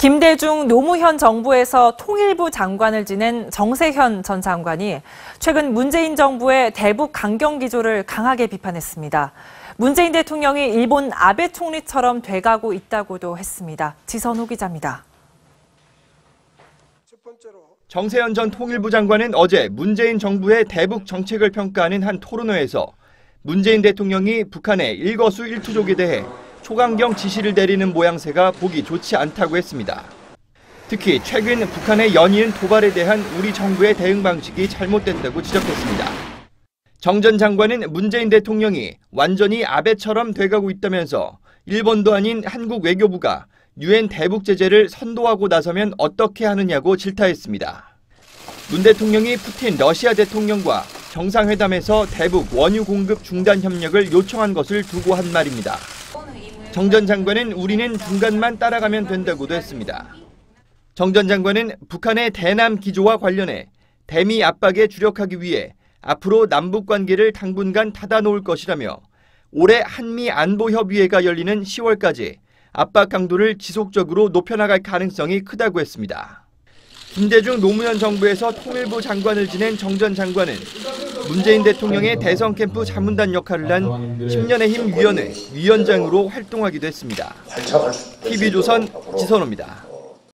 김대중 노무현 정부에서 통일부 장관을 지낸 정세현 전 장관이 최근 문재인 정부의 대북 강경 기조를 강하게 비판했습니다. 문재인 대통령이 일본 아베 총리처럼 돼가고 있다고도 했습니다. 지선호 기자입니다. 정세현 전 통일부 장관은 어제 문재인 정부의 대북 정책을 평가하는 한 토론회에서 문재인 대통령이 북한의 일거수일투족에 대해 초강경 지시를 내리는 모양새가 보기 좋지 않다고 했습니다. 특히 최근 북한의 연이은 도발에 대한 우리 정부의 대응 방식이 잘못됐다고 지적했습니다. 정 전 장관은 문재인 대통령이 완전히 아베처럼 돼가고 있다면서 일본도 아닌 한국 외교부가 유엔 대북 제재를 선도하고 나서면 어떻게 하느냐고 질타했습니다. 문 대통령이 푸틴 러시아 대통령과 정상회담에서 대북 원유 공급 중단 협력을 요청한 것을 두고 한 말입니다. 정 전 장관은 우리는 중간만 따라가면 된다고도 했습니다. 정 전 장관은 북한의 대남 기조와 관련해 대미 압박에 주력하기 위해 앞으로 남북 관계를 당분간 닫아놓을 것이라며 올해 한미 안보협의회가 열리는 10월까지 압박 강도를 지속적으로 높여나갈 가능성이 크다고 했습니다. 김대중 노무현 정부에서 통일부 장관을 지낸 정 전 장관은 문재인 대통령의 대선 캠프 자문단 역할을 한 10년의 힘 위원회 위원장으로 활동하기도 했습니다. TV조선 지선호입니다.